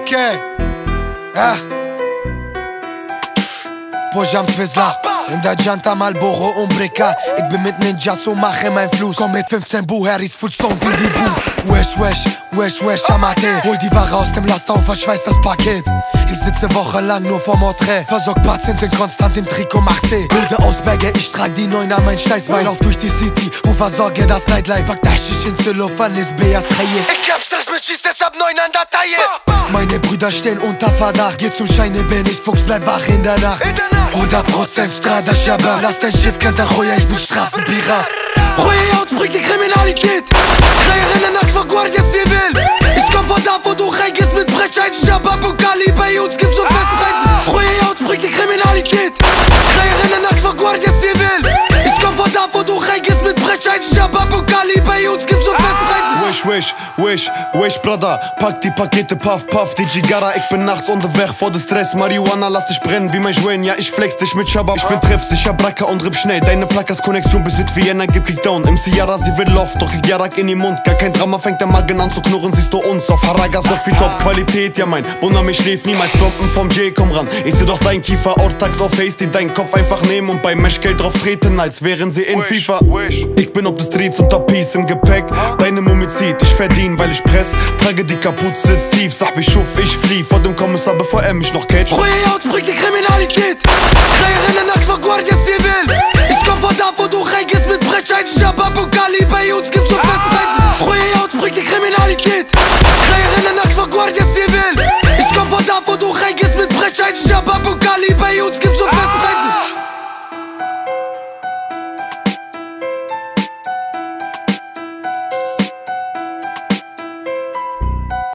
Okay, Pojam Twizzler, in der Janta Malboro und Breka. Ich bin mitten in Jasso, mache mein Fluss. Komm mit 15 Buheris, Fullstone in die Booth. Wesh, wesh, wesh, wesh, Amate. Hol die Ware aus dem Laster und verschweiß das Paket. Ich sitze wochenlang nur vorm Porträt. Versorg Patienten konstant im Trikot, mach C. Bude aus Berge, ich trag die Neuner, mein Steißbein. Lauf durch die City und versorge das Nightlife. Fuck, das ich in Zellophan ist Beas Hayek. Ich hab Stress mit Schieß, deshalb 9 an der Taille. Meine Brüder stehen unter Verdacht. Geh zum Scheine, bin ich Fuchs, bleib wach in der Nacht. 100% Strada Shabab. Lass dein Schiff, kennt der Heuer, ich bin Straßenpirat. Heuer Haut bringt die Kriminalität. Sei in der Nacht von Guardia Civil. Ich komm von da, wo du reingehst mit Brechscheißen. Shabab und Cali, bei uns gibt's nur Festpreise. Heuer Haut bringt die Kriminalität. Sei in der Nacht von Guardia Civil. Ich komm von da, wo du reingehst mit Brechscheißen. Shabab und Cali, bei uns gibt's nur Festpreise. Wesh, wesh, wesh, wesh, brother. Pack die Pakete, puff, puff, die Gigarra. Ich bin nachts unterwegs vor dem Stress. Marihuana, lass dich brennen wie mein Joint. Ja, ich flex dich mit Shabab. Ich bin treffsicher, Bracka und ripp schnell. Deine Plakas-Konnexion bis Vienna gibt dich down. MC Yara, sie will Loft, doch ich jarak in den Mund. Gar kein Drama, fängt der Magen an zu knurren. Siehst du uns auf Haraga, sagt wie Top-Qualität. Ja, mein Bunner, mich schläft niemals. Plompen vom J, komm ran. Ich seh doch dein Kiefer, Ortax auf Face, die deinen Kopf einfach nehmen und beim Meshgeld drauf treten, als wären sie in FIFA. Ich bin auf den Streets unter Peace im Gepäck. Deine Mumie zieht, ich verdien, weil ich press. Trage die Kapuze tief, sag wie Schuff, ich flieh vor dem Kommissar, bevor er mich noch catcht. Ruhe Haut bringt die Kriminalität. Sei in der Nacht von Guardia Civil. Ich komm von da, wo du reingehst mit Brechscheißen, Shabab.